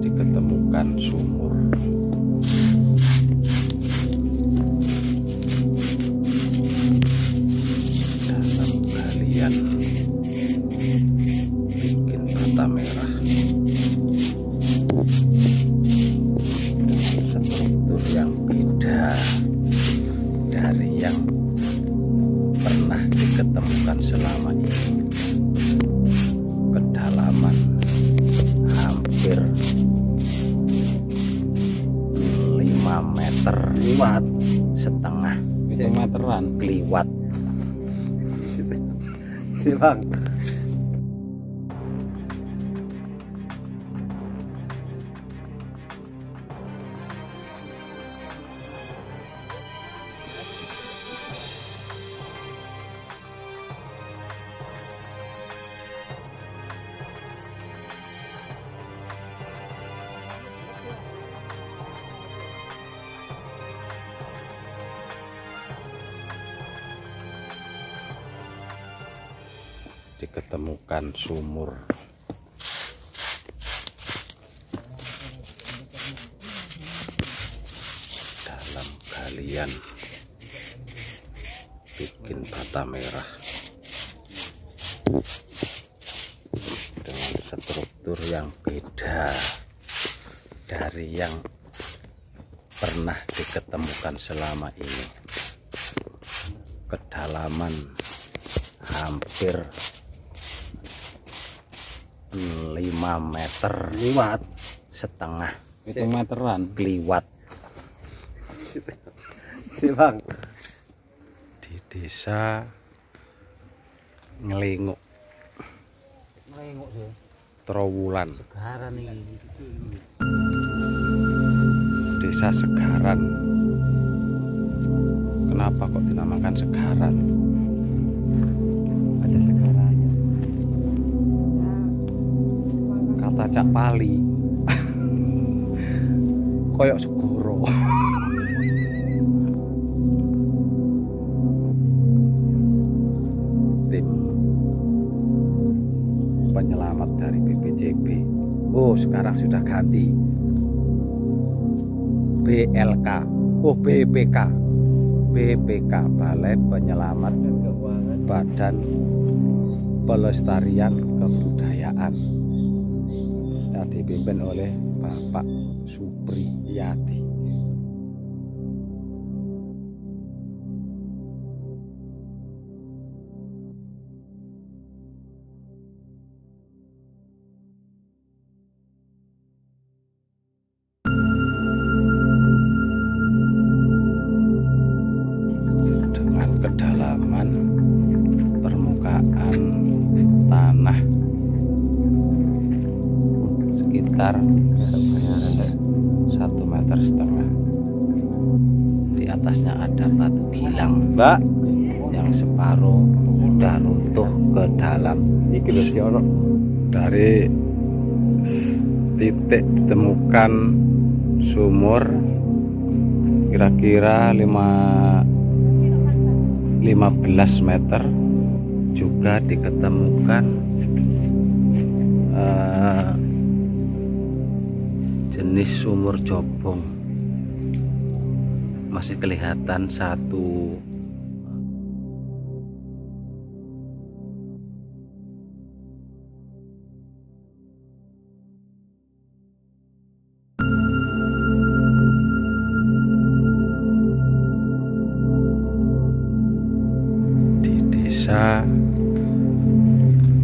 diketemukan sumur. Dalam galian bikin bata merah dengan struktur yang beda dari yang pernah diketemukan selama ini. Kedalaman hampir 5 meter liwat setengah, 5 meteran liwat. Silang. Diketemukan sumur. Dalam galian bikin bata merah dengan struktur yang beda dari yang pernah diketemukan selama ini. Kedalaman hampir 5 meter liwat setengah, 5 meteran liwat. Silang. Di desa Ngelingo, Trowulan, Desa Segaran. Kenapa kok dinamakan Segaran? Ada segaran. Cak Pali koyok segoro. Tim penyelamat dari BPJB, oh sekarang sudah ganti BLK, oh BPK, BPK Balai Penyelamat dan Keuangan Badan Pelestarian Kebudayaan, dipimpin oleh Bapak Supriyadi. Dengan kedalaman permukaan tanah sekitar 1,5 meter. Di atasnya ada batu gilang, Mbak, yang separuh udah runtuh ke dalam. Dari titik ditemukan sumur kira-kira 15 meter juga diketemukan jenis sumur jobong. Masih kelihatan satu di desa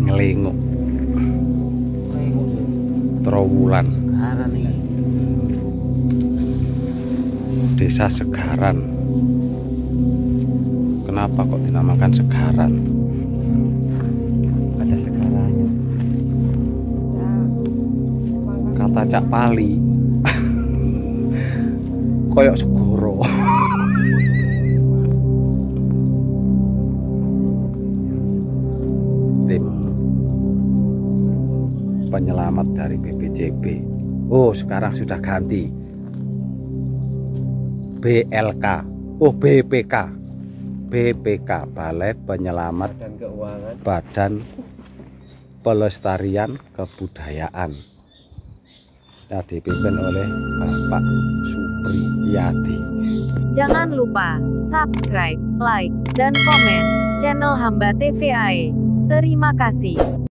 Ngelingo, Trowulan, Desa Segaran. Kenapa kok dinamakan Segaran? Ada segarannya. Kata Cak Pali koyok segoro. Tim penyelamat dari BPJB, oh sekarang sudah ganti BLK, oh BPK, BPK Balai Penyelamat dan Keuangan Badan Pelestarian Kebudayaan, yang dipimpin oleh Bapak Supriyadi. Jangan lupa subscribe, like, dan komen channel Hamba TVAE. Terima kasih.